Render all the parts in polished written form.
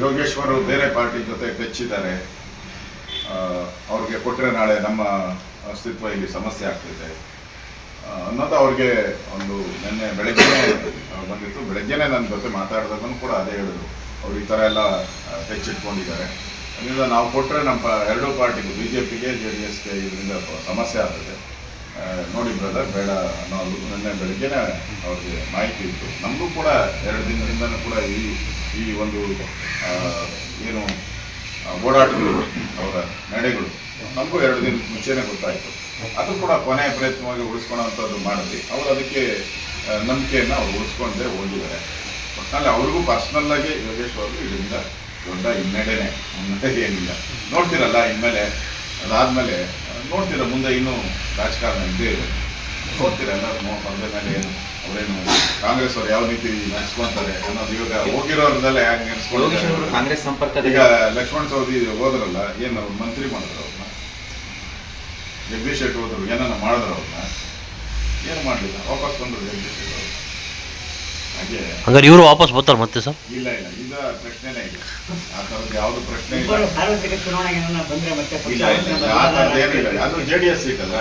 ಯೋಗೇಶ್ವರು ಬೇರೆ ಪಾರ್ಟಿ ಜೊತೆ ಬೆಚ್ಚಿದ್ದಾರೆ, ಅವ್ರಿಗೆ ಕೊಟ್ಟರೆ ನಾಳೆ ನಮ್ಮ ಅಸ್ತಿತ್ವ ಇಲ್ಲಿ ಸಮಸ್ಯೆ ಆಗ್ತಿದೆ ಅನ್ನೋದು ಅವ್ರಿಗೆ ಒಂದು ನಿನ್ನೆ ಬೆಳಗ್ಗೆನೇ ಬಂದಿತ್ತು. ಬೆಳಗ್ಗೆನೇ ನನ್ನ ಜೊತೆ ಮಾತಾಡಿದಾಗೂ ಕೂಡ ಅದೇ ಹೇಳಿದ್ರು, ಅವ್ರು ಈ ಥರ ಎಲ್ಲ ಹೆಚ್ಚಿಟ್ಕೊಂಡಿದ್ದಾರೆ, ಅದರಿಂದ ನಾವು ಕೊಟ್ಟರೆ ನಮ್ಮ ಎರಡೂ ಪಾರ್ಟಿಗೂ ಬಿ ಜೆ ಪಿಗೆ ಜೆ ಡಿ ಎಸ್ಗೆ ಇದರಿಂದ ಸಮಸ್ಯೆ ಆಗ್ತದೆ, ನೋಡಿ ಬ್ರದರ್ ಬೇಡ ಅನ್ನೋ ನಿನ್ನೆ ಬೆಳಗ್ಗೆನೇ ಅವ್ರಿಗೆ ಮಾಹಿತಿ ಇತ್ತು. ನಮಗೂ ಕೂಡ ಎರಡು ದಿನದಿಂದನೂ ಕೂಡ ಈ ಒಂದು ಏನು ಓಡಾಟಗಳು ಅವರ ನಡೆಗಳು ನಮಗೂ ಎರಡು ದಿನ ಮುಂಚೆನೇ ಗೊತ್ತಾಯಿತು. ಅದು ಕೂಡ ಕೊನೆಯ ಪ್ರಯತ್ನವಾಗಿ ಉಳಿಸ್ಕೊಳೋಂಥದ್ದು ಮಾಡಿದ್ವಿ. ಅವರು ಅದಕ್ಕೆ ನಂಬಿಕೆಯನ್ನು ಅವ್ರು ಉಳಿಸ್ಕೊಂಡೇ ಹೋಗಿದ್ದಾರೆ. ಒಟ್ಟಿನಲ್ಲಿ ಅವ್ರಿಗೂ ಪರ್ಸ್ನಲ್ಲಾಗಿ ಯೋಗೇಶ್ ಅವ್ರಿಗೂ ಇದರಿಂದ ದೊಡ್ಡ ಹಿನ್ನಡೆನೇ, ಮುನ್ನಡೆ ಏನಿಲ್ಲ. ನೋಡ್ತಿರಲ್ಲ ಇನ್ಮೇಲೆ, ಅದಾದಮೇಲೆ ನೋಡ್ತಿರ ಮುಂದೆ ಇನ್ನೂ ರಾಜಕಾರಣ ಇದ್ದೇ ಇರುತ್ತೆ, ನೋಡ್ತಿರಲ್ಲ ಬಂದ ಮೇಲೆ ಏನು ಅವರೇನು ಕಾಂಗ್ರೆಸ್ ಅವರು ಯಾವ ರೀತಿ ನಡೆಸ್ಕೊತಾರೆ ಅನ್ನೋದು ಇವಾಗ ಹೋಗಿರೋದ್ರಲ್ಲೇ ಹ್ಯಾಂಗೆ ನಡೆಸ್ಕೊಂಡು ಕಾಂಗ್ರೆಸ್ ಸಂಪರ್ಕ. ಈಗ ಲಕ್ಷ್ಮಣ ಸವದಿ ಹೋದ್ರಲ್ಲ, ಏನು ಅವ್ರು ಮಂತ್ರಿ ಮಾಡಿದ್ರು, ಅವ್ರನ್ನ ಜಗದೀಶ್ ಶೆಟ್ಟಿ ಹೋದ್ರು, ಏನನ್ನ ಮಾಡಿದ್ರು, ಅವ್ರನ್ನ ಏನು ಮಾಡಲಿಲ್ಲ, ವಾಪಸ್ ಬಂದರು ಜಗದೀಶ್ ಶೆಟ್ಟಿ ಅವರು. ಹಾಗೆ ಇವರು ವಾಪಸ್ ಬರ್ತಾರೆ ಮತ್ತೆ ಸರ್? ಇಲ್ಲ ಇಲ್ಲ, ಈಗ ಪ್ರಶ್ನೆನೇ ಇಲ್ಲ, ಆ ಥರದ್ದು ಯಾವುದು ಪ್ರಶ್ನೆ ಇಲ್ಲ. ಆ ಥರದ್ದು ಏನಿಲ್ಲ, ಅದು ಜೆ ಡಿ ಎಸ್ ಸೀಟ್ ಅಲ್ಲ,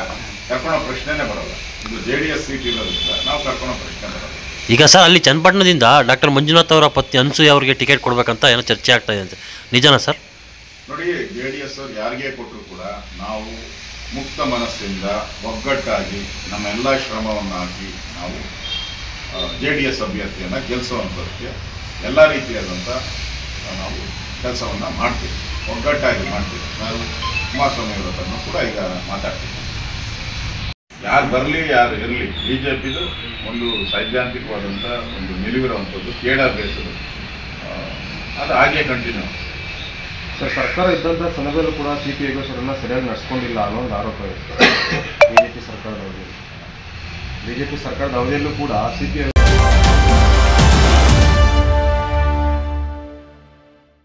ಕರ್ಕೊಳೋ ಪ್ರಶ್ನೆನೇ ಬರೋಲ್ಲ. ಇದು ಜೆ ಡಿ ಎಸ್ ಸೀಟ್ ಇರೋದಿಲ್ಲ, ನಾವು ಕರ್ಕೊಳೋ ಪ್ರಶ್ನೆ ಬರೋಲ್ಲ. ಈಗ ಸರ್ ಅಲ್ಲಿ ಚನ್ನಪಟ್ಟಣದಿಂದ ಡಾಕ್ಟರ್ ಮಂಜುನಾಥ್ ಅವರ ಪತ್ನಿ ಅನ್ಸೂಯ ಅವರಿಗೆ ಟಿಕೆಟ್ ಕೊಡಬೇಕಂತ ಏನೋ ಚರ್ಚೆ ಆಗ್ತಾ ಇದೆ ಅಂತ, ನಿಜನಾ ಸರ್? ನೋಡಿ, ಜೆ ಡಿ ಎಸ್ ಅವ್ರು ಯಾರಿಗೇ ಕೊಟ್ಟರು ಕೂಡ ನಾವು ಮುಕ್ತ ಮನಸ್ಸಿಂದ ಒಗ್ಗಟ್ಟಾಗಿ ನಮ್ಮೆಲ್ಲ ಶ್ರಮವನ್ನು ಹಾಕಿ ನಾವು ಜೆ ಡಿ ಎಸ್ ಅಭ್ಯರ್ಥಿಯನ್ನು ಗೆಲ್ಲಿಸುವಂಥದ್ದಕ್ಕೆ ಎಲ್ಲ ರೀತಿಯಾದಂಥ ನಾವು ಕೆಲಸವನ್ನು ಮಾಡ್ತೀವಿ, ಒಗ್ಗಟ್ಟಾಗಿ ಮಾಡ್ತೀವಿ. ನಾವು ಕುಮಾರಸ್ವಾಮಿ ಅವರನ್ನು ಕೂಡ ಈಗ ಮಾತಾಡ್ತೀವಿ. ಯಾರು ಬರಲಿ ಯಾರು ಇರಲಿ, ಬಿ ಜೆ ಪಿದು ಒಂದು ಸೈದ್ಧಾಂತಿಕವಾದಂಥ ಒಂದು ನಿಲುವಿರುವಂಥದ್ದು ಕೇಡಬೇಸದು, ಅದು ಹಾಗೇ ಕಂಟಿನ್ಯೂ. ಸರ್, ಸರ್ಕಾರ ಇದ್ದಂಥ ಸಮಯದಲ್ಲೂ ಕೂಡ ಸಿ ಪಿ ಯೋಗೇಶ್ವರನ್ನು ಸರಿಯಾಗಿ ನಡೆಸ್ಕೊಂಡಿಲ್ಲ ಅನ್ನೋ ಒಂದು ಆರೋಪ ಇರುತ್ತೆ ಬಿ ಜೆ ಪಿ ಸರ್ಕಾರದವರಿಗೆ. ಬಿಜೆಪಿ ಸರ್ಕಾರದ ಅವಧಿಯಲ್ಲೂ ಕೂಡ ಸಿಪಿಎಂ